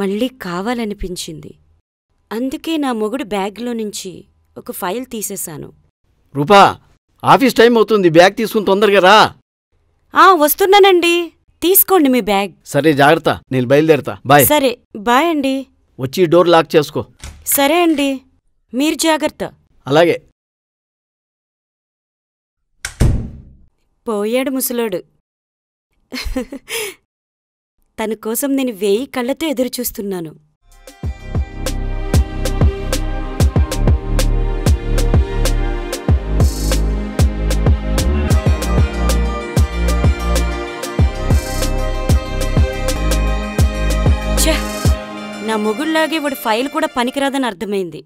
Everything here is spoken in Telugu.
మళ్ళీ కావాలనిపించింది. అందుకే నా మొగుడు బ్యాగ్లో నుంచి ఒక ఫైల్ తీసేశాను. రూపా, ఆఫీస్ టైం అవుతుంది, బ్యాగ్ తీసుకుని తొందరగా రా. వస్తున్నానండి, తీసుకోండి మీ బ్యాగ్. సరే జాగ్రత్త, నేను బయలుదేరతా. బాయ్. సరే బాయ్ అండి. వచ్చి డోర్ లాక్ చేసుకో. సరే అండి, మీరు జాగ్రత్త. అలాగే. పోయాడు ముసలోడు. తన కోసం నేను 1000 కళ్ళతో ఎదురుచూస్తున్నాను. నా మొగుళ్లాగే వాడు ఫైల్ కూడా పనికిరాదని అర్థమైంది.